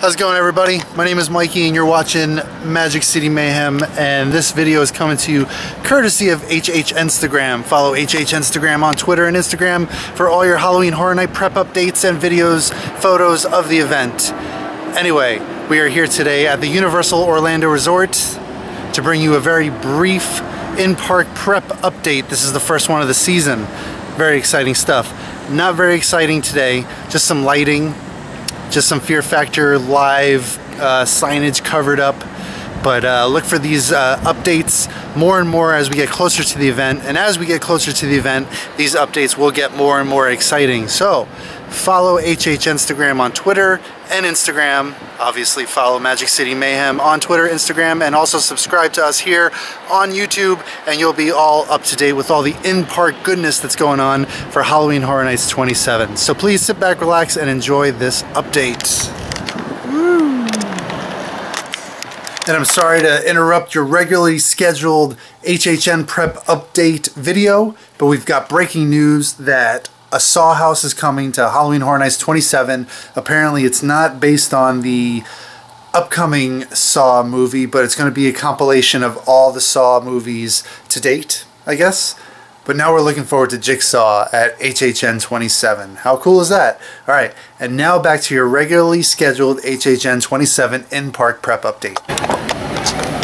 How's it going, everybody? My name is Mikey and you're watching Magic City Mayhem, and this video is coming to you courtesy of HH Instagram. Follow HH Instagram on Twitter and Instagram for all your Halloween Horror Night prep updates and videos, photos of the event. Anyway, we are here today at the Universal Orlando Resort to bring you a very brief in-park prep update. This is the first one of the season. Very exciting stuff. Not very exciting today, just some lighting. Just some Fear Factor live signage covered up, but look for these updates more and more as we get closer to the event, and as we get closer to the event these updates will get more and more exciting. So follow HH Instagram on Twitter and Instagram, obviously follow Magic City Mayhem on Twitter, Instagram, and also subscribe to us here on YouTube, and you'll be all up to date with all the in-park goodness that's going on for Halloween Horror Nights 27. So please sit back, relax, and enjoy this update. Woo. And I'm sorry to interrupt your regularly scheduled HHN prep update video, but we've got breaking news that a Saw house is coming to Halloween Horror Nights 27. Apparently it's not based on the upcoming Saw movie, but it's going to be a compilation of all the Saw movies to date, I guess. But now we're looking forward to Jigsaw at HHN 27. How cool is that? Alright, and now back to your regularly scheduled HHN 27 in-park prep update.